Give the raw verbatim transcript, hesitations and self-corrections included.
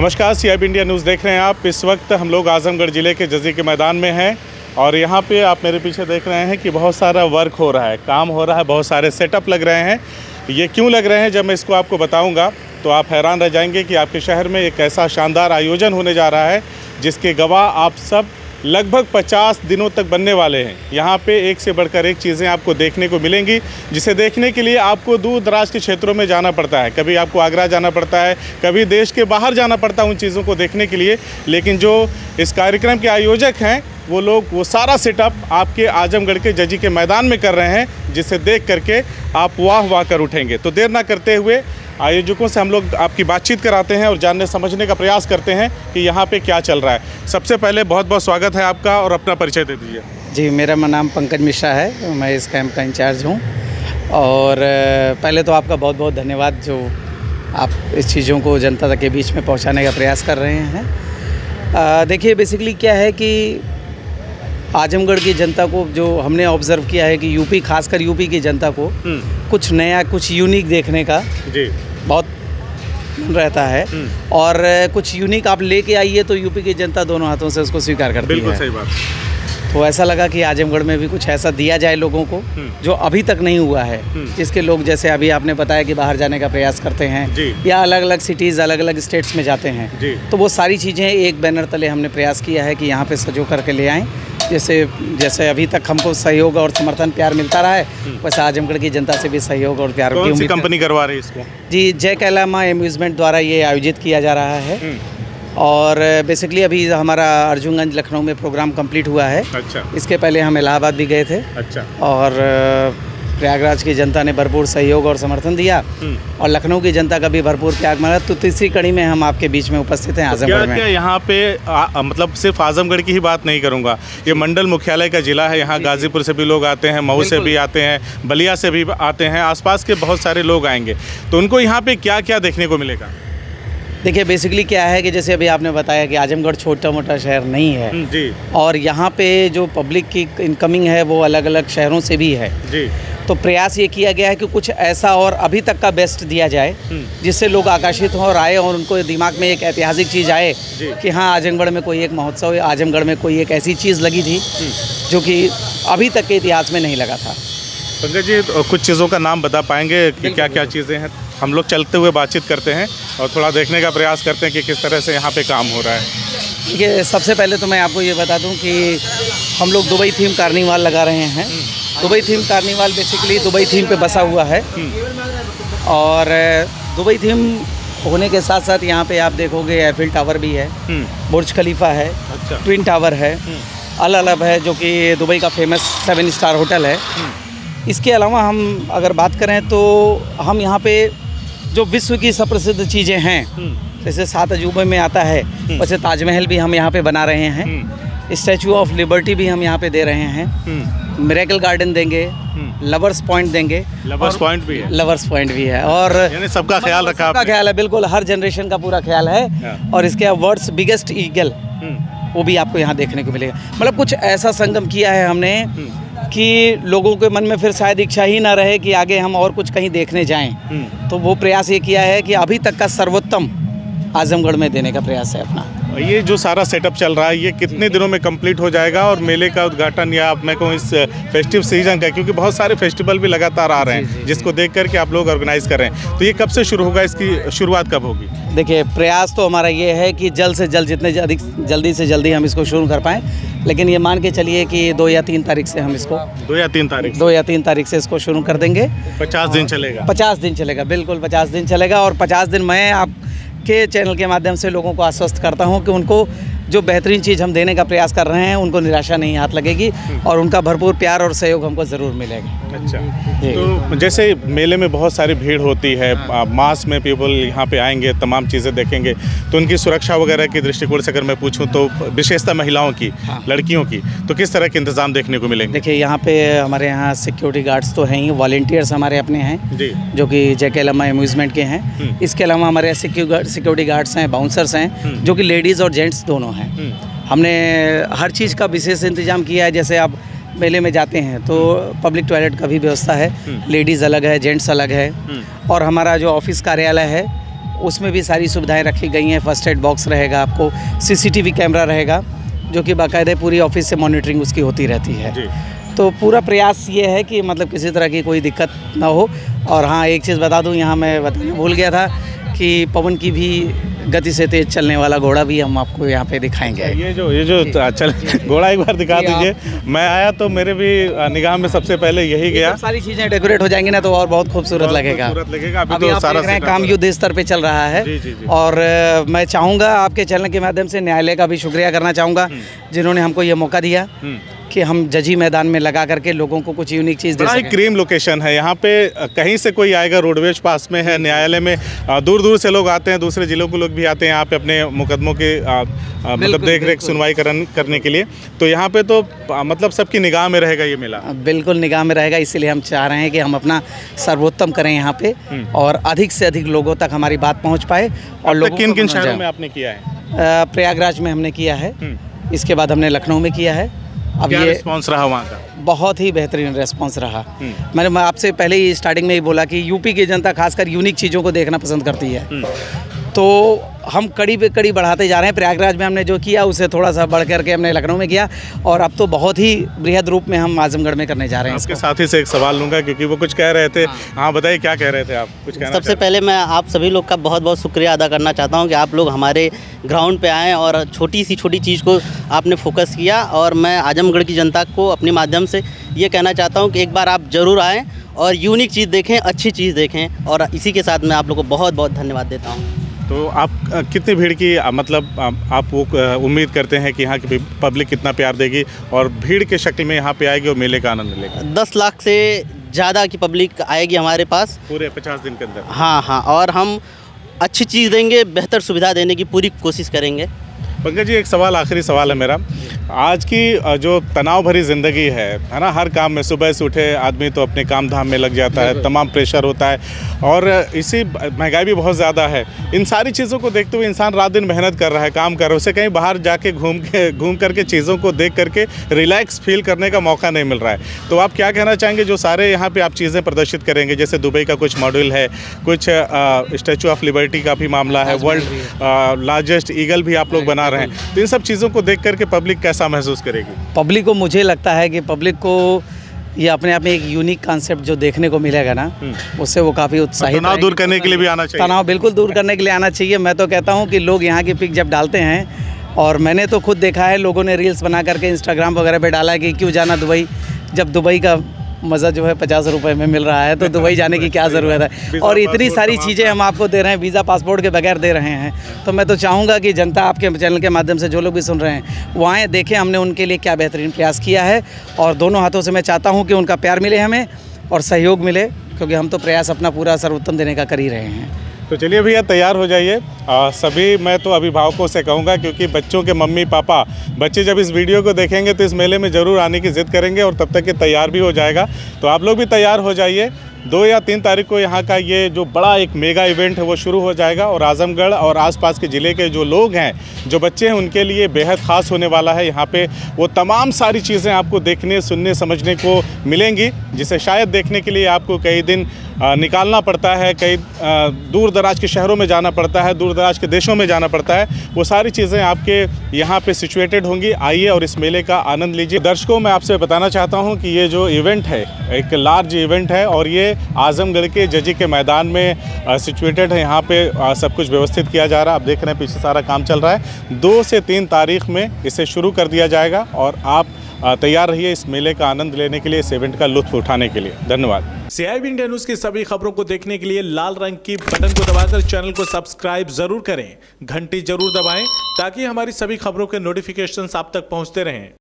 नमस्कार, CIB India news देख रहे हैं आप। इस वक्त हम लोग आजमगढ़ ज़िले के जजी के मैदान में हैं और यहाँ पे आप मेरे पीछे देख रहे हैं कि बहुत सारा वर्क हो रहा है, काम हो रहा है, बहुत सारे सेटअप लग रहे हैं। ये क्यों लग रहे हैं, जब मैं इसको आपको बताऊँगा तो आप हैरान रह जाएंगे कि आपके शहर में एक ऐसा शानदार आयोजन होने जा रहा है जिसके गवाह आप सब लगभग पचास दिनों तक बनने वाले हैं। यहाँ पे एक से बढ़कर एक चीज़ें आपको देखने को मिलेंगी, जिसे देखने के लिए आपको दूर दराज के क्षेत्रों में जाना पड़ता है। कभी आपको आगरा जाना पड़ता है, कभी देश के बाहर जाना पड़ता है उन चीज़ों को देखने के लिए। लेकिन जो इस कार्यक्रम के आयोजक हैं वो लोग वो सारा सेटअप आपके आजमगढ़ के जजी के मैदान में कर रहे हैं, जिसे देख करके आप वाह वाह कर उठेंगे। तो देर ना करते हुए आयोजकों से हम लोग आपकी बातचीत कराते हैं और जानने समझने का प्रयास करते हैं कि यहाँ पे क्या चल रहा है। सबसे पहले बहुत बहुत स्वागत है आपका और अपना परिचय दे दीजिए। जी, मेरा नाम पंकज मिश्रा है, मैं इस कैंप का इंचार्ज हूँ। और पहले तो आपका बहुत बहुत धन्यवाद जो आप इस चीज़ों को जनता के बीच में पहुँचाने का प्रयास कर रहे हैं। देखिए, बेसिकली क्या है कि आजमगढ़ की जनता को जो हमने ऑब्ज़र्व किया है कि यूपी, खासकर यूपी की जनता को कुछ नया, कुछ यूनिक देखने का जी बहुत रहता है। और कुछ यूनिक आप लेके आइए तो यूपी की जनता दोनों हाथों से उसको स्वीकार करती है। बिल्कुल सही बात। तो ऐसा लगा कि आजमगढ़ में भी कुछ ऐसा दिया जाए लोगों को जो अभी तक नहीं हुआ है, जिसके लोग जैसे अभी आपने बताया कि बाहर जाने का प्रयास करते हैं या अलग अलग सिटीज़, अलग अलग स्टेट्स में जाते हैं। तो वो सारी चीज़ें एक बैनर तले हमने प्रयास किया है कि यहाँ पर सजो करके ले आएँ। जैसे जैसे अभी तक हमको सहयोग और समर्थन, प्यार मिलता रहा है, वैसे आजमगढ़ की जनता से भी सहयोग और प्यार। कौन सी कंपनी करवा रही है इसको? जी, जय कैला माँ अम्यूज़मेंट द्वारा ये आयोजित किया जा रहा है। और बेसिकली अभी हमारा अर्जुनगंज, लखनऊ में प्रोग्राम कंप्लीट हुआ है। अच्छा। इसके पहले हम इलाहाबाद भी गए थे। अच्छा। और प्रयागराज की जनता ने भरपूर सहयोग और समर्थन दिया और लखनऊ की जनता का भी भरपूर त्याग माना। तो तीसरी कड़ी में हम आपके बीच में उपस्थित हैं आजमगढ़ में। क्या यहाँ पे आ, मतलब सिर्फ आजमगढ़ की ही बात नहीं करूँगा, ये मंडल मुख्यालय का ज़िला है। यहाँ गाजीपुर से भी लोग आते हैं, मऊ से भी आते हैं, बलिया से भी आते हैं, आसपास के बहुत सारे लोग आएंगे। तो उनको यहाँ पे क्या क्या देखने को मिलेगा? देखिए, बेसिकली क्या है कि जैसे अभी आपने बताया कि आजमगढ़ छोटा मोटा शहर नहीं है जी। और यहाँ पे जो पब्लिक की इनकमिंग है वो अलग अलग शहरों से भी है जी। तो प्रयास ये किया गया है कि कुछ ऐसा और अभी तक का बेस्ट दिया जाए जिससे लोग आकर्षित हों और आए और उनको दिमाग में एक ऐतिहासिक चीज़ आए कि हाँ, आजमगढ़ में कोई एक महोत्सव, आजमगढ़ में कोई एक ऐसी चीज़ लगी थी जो कि अभी तक के इतिहास में नहीं लगा था। पंकज जी, कुछ चीज़ों का नाम बता पाएंगे कि क्या क्या चीज़ें हैं? हम लोग चलते हुए बातचीत करते हैं और थोड़ा देखने का प्रयास करते हैं कि किस तरह से यहाँ पे काम हो रहा है। ये सबसे पहले तो मैं आपको ये बता दूं कि हम लोग दुबई थीम कार्निवाल लगा रहे हैं। Dubai theme carnival basically Dubai theme पे बसा हुआ है और दुबई थीम होने के साथ साथ यहाँ पे आप देखोगे एफिल टावर भी है, बुर्ज खलीफा है। अच्छा। ट्विन टावर है, अल अलब है जो कि दुबई का फेमस सेवन स्टार होटल है। इसके अलावा हम अगर बात करें तो हम यहाँ पे जो विश्व की सब प्रसिद्ध चीज़ें हैं, जैसे सात अजूबे में आता है वैसे ताजमहल भी हम यहाँ पे बना रहे हैं, स्टैचू ऑफ लिबर्टी भी हम यहाँ पे दे रहे हैं, मिरेकल गार्डन देंगे, लवर्स पॉइंट देंगे। लवर्स पॉइंट भी है। लवर्स पॉइंट भी है। और यानी सबका ख्याल रखा, सबका ख्याल है। बिल्कुल, हर जनरेशन का पूरा ख्याल है। और इसके वर्ल्ड्स बिगेस्ट ईगल वो भी आपको यहाँ देखने को मिलेगा। मतलब कुछ ऐसा संगम किया है हमने कि लोगों के मन में फिर शायद इच्छा ही ना रहे कि आगे हम और कुछ कहीं देखने जाएं। तो वो प्रयास ये किया है कि अभी तक का सर्वोत्तम आजमगढ़ में देने का प्रयास है अपना। ये जो सारा सेटअप चल रहा है ये कितने दिनों में कंप्लीट हो जाएगा और मेले का उद्घाटन या आप मैं कहूँ इस फेस्टिव सीजन का, क्योंकि बहुत सारे फेस्टिवल भी लगातार आ रहे हैं जिसको देख करके आप लोग ऑर्गेनाइज कर रहे हैं, तो ये कब से शुरू होगा, इसकी शुरुआत कब होगी? देखिए, प्रयास तो हमारा ये है कि जल्द से जल्द, जितने अधिक जल्दी से जल्दी हम इसको शुरू कर पाएँ। लेकिन ये मान के चलिए कि दो या तीन तारीख से हम इसको दो या तीन तारीख दो या तीन तारीख से इसको शुरू कर देंगे। पचास दिन चलेगा। पचास दिन चलेगा, बिल्कुल पचास दिन चलेगा। और पचास दिन मैं आप के चैनल के माध्यम से लोगों को आश्वस्त करता हूं कि उनको जो बेहतरीन चीज़ हम देने का प्रयास कर रहे हैं उनको निराशा नहीं हाथ लगेगी और उनका भरपूर प्यार और सहयोग हमको ज़रूर मिलेगा। अच्छा, तो जैसे मेले में बहुत सारी भीड़ होती है, मास में पीपल यहाँ पे आएंगे, तमाम चीज़ें देखेंगे, तो उनकी सुरक्षा वगैरह के दृष्टिकोण से अगर मैं पूछूँ तो विशेषता महिलाओं की, लड़कियों की, तो किस तरह के इंतज़ाम देखने को मिलेंगे? देखिए, यहाँ पर हमारे यहाँ सिक्योरिटी गार्ड्स तो हैं ही, वॉल्टियर्स हमारे अपने हैं जो कि जय कैला माँ अम्यूज़मेंट के हैं। इसके अलावा हमारे सिक्योरिटी गार्ड्स हैं, बाउंसर्स हैं जो कि लेडीज़ और जेंट्स दोनों हैं। हमने हर चीज़ का विशेष इंतजाम किया है। जैसे आप मेले में जाते हैं तो पब्लिक टॉयलेट का भी व्यवस्था है, लेडीज़ अलग है, जेंट्स अलग है। और हमारा जो ऑफिस कार्यालय है उसमें भी सारी सुविधाएं रखी गई हैं। फर्स्ट एड बॉक्स रहेगा, आपको सीसीटीवी कैमरा रहेगा जो कि बाकायदा पूरी ऑफिस से मॉनिटरिंग उसकी होती रहती है। तो पूरा प्रयास ये है कि मतलब किसी तरह की कोई दिक्कत ना हो। और हाँ, एक चीज़ बता दूँ, यहाँ मैं बताना भूल गया था कि पवन की भी गति से तेज चलने वाला घोड़ा भी हम आपको यहाँ पे दिखाएंगे। ये जो ये जो चल घोड़ा एक बार दिखा दीजिए। मैं आया तो मेरे भी निगाह में सबसे पहले यही गया। सारी चीजें डेकोरेट हो जाएंगी ना तो और बहुत खूबसूरत लगेगा। अभी तो सारा काम युद्ध स्तर पे चल रहा है। और मैं चाहूँगा आपके चैनल के माध्यम से न्यायालय का भी शुक्रिया करना चाहूँगा जिन्होंने हमको ये मौका दिया कि हम जजी मैदान में लगा करके लोगों को कुछ यूनिक चीज़ दे सकें। क्रीम लोकेशन है यहाँ पे, कहीं से कोई आएगा, रोडवेज पास में है, न्यायालय में दूर दूर से लोग आते हैं, दूसरे जिलों के लोग भी आते हैं यहाँ पे अपने मुकदमों के मतलब देख रेख सुनवाई करने के लिए। तो यहाँ पे तो मतलब सबकी निगाह में रहेगा ये मेला। बिल्कुल निगाह में रहेगा, इसीलिए हम चाह रहे हैं कि हम अपना सर्वोत्तम करें यहाँ पे और अधिक से अधिक लोगों तक हमारी बात पहुँच पाए। और किन किन शहरों में आपने किया है? प्रयागराज में हमने किया है, इसके बाद हमने लखनऊ में किया है। अब ये रिस्पांस रहा वहाँ का, बहुत ही बेहतरीन रिस्पांस रहा। मैंने आपसे पहले ही स्टार्टिंग में ही बोला कि यूपी की जनता खासकर यूनिक चीज़ों को देखना पसंद करती है, तो हम कड़ी पे कड़ी बढ़ाते जा रहे हैं। प्रयागराज में हमने जो किया उसे थोड़ा सा बढ़ करके हमने लखनऊ में किया और अब तो बहुत ही बृहद रूप में हम आजमगढ़ में करने जा रहे हैं। इसके साथ ही से एक सवाल लूँगा क्योंकि वो कुछ कह रहे थे। हाँ बताइए, क्या कह रहे थे आप? कुछ कहना? सबसे पहले मैं आप सभी लोग का बहुत बहुत शुक्रिया अदा करना चाहता हूँ कि आप लोग हमारे ग्राउंड पर आएँ और छोटी सी छोटी चीज़ को आपने फोकस किया। और मैं आजमगढ़ की जनता को अपने माध्यम से ये कहना चाहता हूँ कि एक बार आप ज़रूर आएँ और यूनिक चीज़ देखें, अच्छी चीज़ देखें। और इसी के साथ मैं आप लोग को बहुत बहुत धन्यवाद देता हूँ। तो आप कितनी भीड़ की मतलब आप वो उम्मीद करते हैं कि यहाँ की पब्लिक कितना प्यार देगी और भीड़ के शक्ल में यहाँ पे आएगी और मेले का आनंद लेगी? दस लाख से ज़्यादा की पब्लिक आएगी हमारे पास पूरे पचास दिन के अंदर। हाँ हाँ, और हम अच्छी चीज़ देंगे, बेहतर सुविधा देने की पूरी कोशिश करेंगे। पंकज जी, एक सवाल, आखिरी सवाल है मेरा। आज की जो तनाव भरी ज़िंदगी है है ना, हर काम में सुबह से उठे आदमी तो अपने काम धाम में लग जाता है, तमाम प्रेशर होता है और इसी महंगाई भी बहुत ज़्यादा है। इन सारी चीज़ों को देखते हुए इंसान रात दिन मेहनत कर रहा है, काम कर रहा है, उसे कहीं बाहर जाके घूम के घूम करके चीज़ों को देख करके रिलैक्स फील करने का मौका नहीं मिल रहा है। तो आप क्या कहना चाहेंगे जो सारे यहाँ पर आप चीज़ें प्रदर्शित करेंगे, जैसे दुबई का कुछ मॉडल है, कुछ स्टैचू ऑफ लिबर्टी का भी मामला है, वर्ल्ड लार्जेस्ट ईगल भी आप लोग बना रहे हैं, तो इन सब चीज़ों को देख करके पब्लिक कैसा महसूस करेगी? पब्लिक को, मुझे लगता है कि पब्लिक को ये अपने आप में एक यूनिक कॉन्सेप्ट जो देखने को मिलेगा ना, उससे वो काफ़ी उत्साहित। तनाव दूर करने के लिए भी आना चाहिए। तनाव बिल्कुल दूर करने के लिए आना चाहिए। मैं तो कहता हूँ कि लोग यहाँ की पिक जब डालते हैं, और मैंने तो खुद देखा है लोगों ने रील्स बना करके इंस्टाग्राम वगैरह पर डाला है कि क्यों जाना दुबई, जब दुबई का मज़ा जो है पचास रुपए में मिल रहा है, तो दुबई जाने की क्या ज़रूरत है। और इतनी सारी चीज़ें हम आपको दे रहे हैं, वीज़ा पासपोर्ट के बगैर दे रहे हैं। तो मैं तो चाहूँगा कि जनता आपके चैनल के माध्यम से जो लोग भी सुन रहे हैं वो आएँ, देखें हमने उनके लिए क्या बेहतरीन प्रयास किया है। और दोनों हाथों से मैं चाहता हूँ कि उनका प्यार मिले हमें और सहयोग मिले, क्योंकि हम तो प्रयास अपना पूरा सर्वोत्तम देने का कर ही रहे हैं। तो चलिए भैया, तैयार हो जाइए सभी। मैं तो अभिभावकों से कहूँगा क्योंकि बच्चों के मम्मी पापा, बच्चे जब इस वीडियो को देखेंगे तो इस मेले में ज़रूर आने की ज़िद करेंगे और तब तक ये तैयार भी हो जाएगा। तो आप लोग भी तैयार हो जाइए। दो या तीन तारीख को यहाँ का ये जो बड़ा एक मेगा इवेंट है वो शुरू हो जाएगा और आजमगढ़ और आसपास के ज़िले के जो लोग हैं, जो बच्चे हैं, उनके लिए बेहद ख़ास होने वाला है। यहाँ पे वो तमाम सारी चीज़ें आपको देखने, सुनने, समझने को मिलेंगी, जिसे शायद देखने के लिए आपको कई दिन निकालना पड़ता है, कई दूर दराज के शहरों में जाना पड़ता है, दूर दराज के देशों में जाना पड़ता है। वो सारी चीज़ें आपके यहाँ पर सिचुएटेड होंगी। आइए और इस मेले का आनंद लीजिए। दर्शकों, मैं आपसे बताना चाहता हूँ कि ये जो इवेंट है एक लार्ज इवेंट है और ये आजमगढ़ के जजी के मैदान में सिचुएटेड है। यहाँ पे आ, सब कुछ व्यवस्थित किया जा रहा है। आप देख रहे हैं पीछे सारा काम चल रहा है। दो से तीन तारीख में इसे शुरू कर दिया जाएगा और आप तैयार रहिए इस मेले का आनंद लेने के लिए, इस इवेंट का लुत्फ उठाने के लिए। धन्यवाद। सीआईबी इंडिया न्यूज़ की सभी खबरों को देखने के लिए लाल रंग की बटन को दबाकर चैनल को सब्सक्राइब जरूर करें, घंटी जरूर दबाएं ताकि हमारी सभी खबरों के नोटिफिकेशन आप तक पहुँचते रहें।